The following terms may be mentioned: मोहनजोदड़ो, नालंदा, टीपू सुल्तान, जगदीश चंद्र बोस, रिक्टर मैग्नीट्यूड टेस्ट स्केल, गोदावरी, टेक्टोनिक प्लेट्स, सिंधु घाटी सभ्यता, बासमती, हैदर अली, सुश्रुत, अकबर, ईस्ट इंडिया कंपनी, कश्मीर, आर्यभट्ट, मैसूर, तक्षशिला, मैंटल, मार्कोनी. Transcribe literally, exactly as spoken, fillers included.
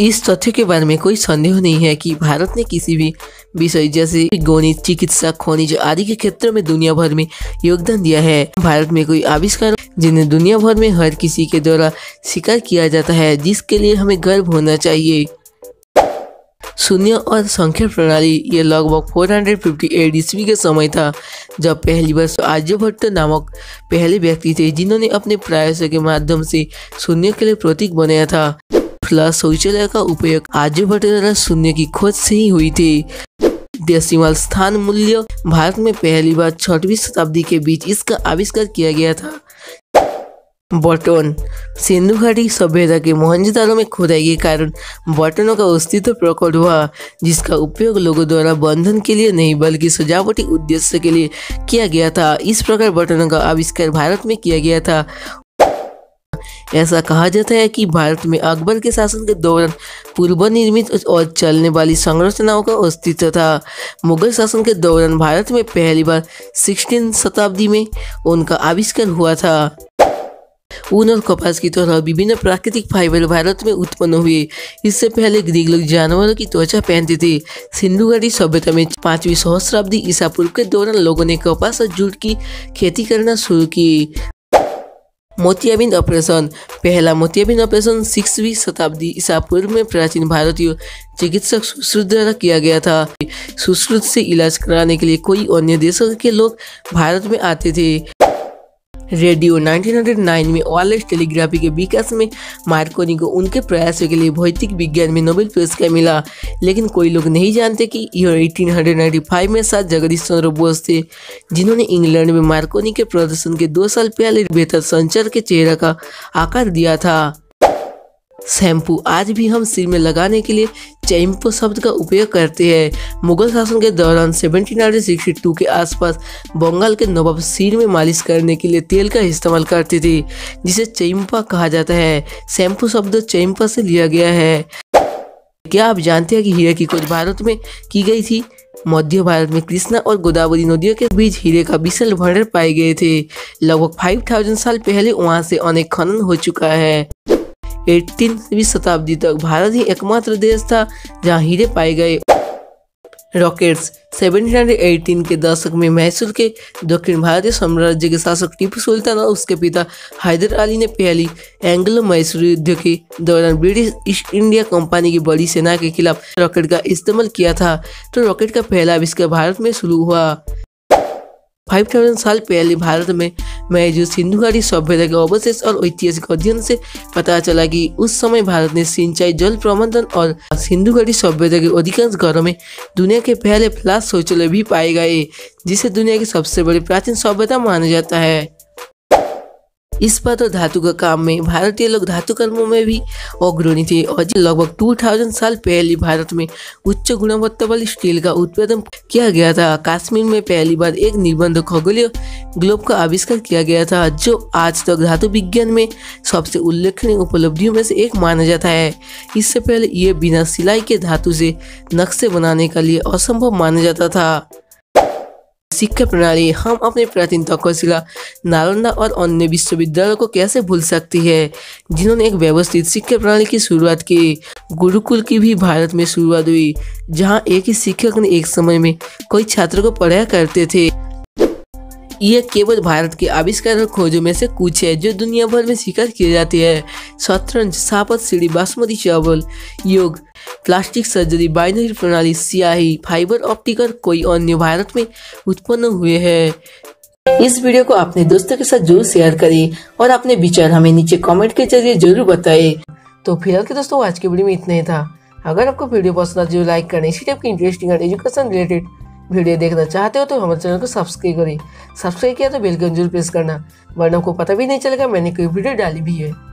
इस तथ्य के बारे में कोई संदेह नहीं है कि भारत ने किसी भी विषय जैसे गणित, चिकित्सा, खनिज आदि के क्षेत्र में दुनिया भर में योगदान दिया है। भारत में कोई आविष्कार जिन्हें दुनिया भर में हर किसी के द्वारा स्वीकार किया जाता है, जिसके लिए हमें गर्व होना चाहिए। शून्य और संख्या प्रणाली ये लगभग चार सौ अट्ठावन ईस्वी के समय था, जब पहली बार आर्यभट्ट नामक पहले व्यक्ति थे जिन्होंने अपने प्रयासों के माध्यम से शून्य के लिए प्रतीक बनाया था। फिलहाल शौचालय का उपयोग आर्यभट्ट द्वारा शून्य की खोज से ही हुई थी। डेसिमल स्थान मूल्य भारत में पहली बार छठवीं शताब्दी के बीच इसका आविष्कार किया गया था। बटन सिंधु घाटी सभ्यता के मोहनजोदड़ो में खुदाई के कारण बटनों का अस्तित्व प्रकट हुआ, जिसका उपयोग लोगों द्वारा बंधन के लिए नहीं बल्कि सजावटी उद्देश्य के लिए किया गया था। इस प्रकार बटनों का आविष्कार भारत में किया गया था। ऐसा कहा जाता है कि भारत में अकबर के शासन के दौरान पूर्व निर्मित और चलने वाली संरचनाओं का अस्तित्व था। मुगल शासन के दौरान भारत में पहली बार सोलहवीं शताब्दी में उनका आविष्कार हुआ था। ऊन और कपास की तरह विभिन्न प्राकृतिक फाइबर भारत में उत्पन्न हुए। इससे पहले ग्रीक लोग जानवरों की त्वचा पहनते थे। सिंधु घाटी सभ्यता में पांचवी सहस्राब्दी ईसा पूर्व के दौरान लोगों ने कपास और जूट की खेती करना शुरू की। मोतियाबिंद ऑपरेशन पहला मोतियाबिंद ऑपरेशन सिक्सवीं शताब्दी ईसा पूर्व में प्राचीन भारतीय चिकित्सक सुश्रुत द्वारा किया गया था। सुश्रुत से इलाज कराने के लिए कोई अन्य देशों के लोग भारत में आते थे। रेडियो उन्नीस सौ नौ में वायरलेस टेलीग्राफी के विकास में मार्कोनी को उनके प्रयासों के लिए भौतिक विज्ञान में नोबेल पुरस्कार मिला, लेकिन कोई लोग नहीं जानते कि यह अठारह सौ पचानवे में साथ जगदीश चंद्र बोस थे, जिन्होंने इंग्लैंड में मार्कोनी के प्रदर्शन के दो साल पहले बेहतर संचार के चेहरा का आकार दिया था। शैम्पू आज भी हम सिर में लगाने के लिए शैम्पू शब्द का उपयोग करते हैं। मुगल शासन के दौरान सत्रह सौ बासठ के आसपास बंगाल के नवाब सिर में मालिश करने के लिए तेल का इस्तेमाल करते थे, जिसे चैम्पा कहा जाता है। शैम्पू शब्द चैम्पा से लिया गया है। क्या आप जानते हैं कि हीरे की खोज भारत में की गई थी? मध्य भारत में कृष्णा और गोदावरी नदियों के बीच हीरे का विशाल भंडार पाए गए थे। लगभग फाइव थाउजेंड साल पहले वहाँ से अनेक खनन हो चुका है। अठारहवीं शताब्दी तक भारत ही एकमात्र देश था जहां हीरे पाए गए। रॉकेट्स सत्रह सौ अठारह के दशक में मैसूर के दक्षिण भारतीय साम्राज्य के शासक टीपू सुल्तान और उसके पिता हैदर अली ने पहली एंग्लो मैसूर युद्ध के दौरान ब्रिटिश ईस्ट इंडिया कंपनी की बड़ी सेना के खिलाफ रॉकेट का इस्तेमाल किया था, तो रॉकेट का पहला आविष्कार भारत में शुरू हुआ। फाइव थाउजेंड साल पहले भारत में मैजू सिंधु घाटी सभ्यता के अवशेष और ऐतिहासिक अध्ययन से पता चला कि उस समय भारत ने सिंचाई, जल प्रबंधन और सिंधु घाटी सभ्यता के अधिकांश घरों में दुनिया के पहले फ्लैश शौचालय भी पाए गए, जिसे दुनिया की सबसे बड़ी प्राचीन सभ्यता माना जाता है। इस बात और धातु का काम में भारतीय लोग धातु कर्मों में भी अग्रणी थे, और लगभग दो हज़ार साल पहले भारत में उच्च गुणवत्ता वाली स्टील का उत्पादन किया गया था। कश्मीर में पहली बार एक निर्बंध खगोलीय ग्लोब का आविष्कार किया गया था, जो आज तक धातु विज्ञान में सबसे उल्लेखनीय उपलब्धियों में से एक माना जाता है। इससे पहले यह बिना सिलाई के धातु से नक्शे बनाने के लिए असंभव माना जाता था। शिक्षा प्रणाली हम अपने प्राचीन तक्षशिला, नालंदा और अन्य विश्वविद्यालयों को कैसे भूल सकती है, जिन्होंने एक व्यवस्थित शिक्षा प्रणाली की शुरुआत की। गुरुकुल की भी भारत में शुरुआत हुई, जहां एक ही शिक्षक ने एक समय में कई छात्रों को पढ़ाया करते थे। यह केवल भारत के आविष्कार और खोजों में से कुछ है जो दुनिया भर में स्वीकार किए जाते हैं। शतरंज, सापत सीढ़ी, बासमती चावल, योग, प्लास्टिक सर्जरी, बाइनरी प्रणाली, स्याही, फाइबर ऑप्टिक और कोई अन्य भारत में उत्पन्न हुए हैं। इस वीडियो को अपने दोस्तों के साथ जरूर शेयर करें और अपने विचार हमें नीचे कमेंट के जरिए जरूर बताएं। तो फिलहाल के दोस्तों आज के वीडियो में इतना ही था। अगर आपको वीडियो पसंद आए तो लाइक करें। इसी टाइप की इंटरेस्टिंग और एजुकेशन रिलेटेड वीडियो देखना चाहते हो तो हमारे चैनल को सब्सक्राइब करें। सब्सक्राइब किया तो बेल आइकन जरूर प्रेस करना, वरना आपको पता भी नहीं चलेगा मैंने कोई वीडियो डाली भी है।